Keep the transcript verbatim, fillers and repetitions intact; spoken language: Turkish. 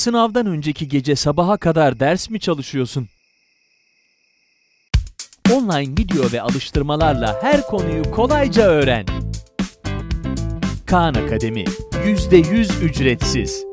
Sınavdan önceki gece sabaha kadar ders mi çalışıyorsun? Online video ve alıştırmalarla her konuyu kolayca öğren. Khan Academy yüzde yüz ücretsiz.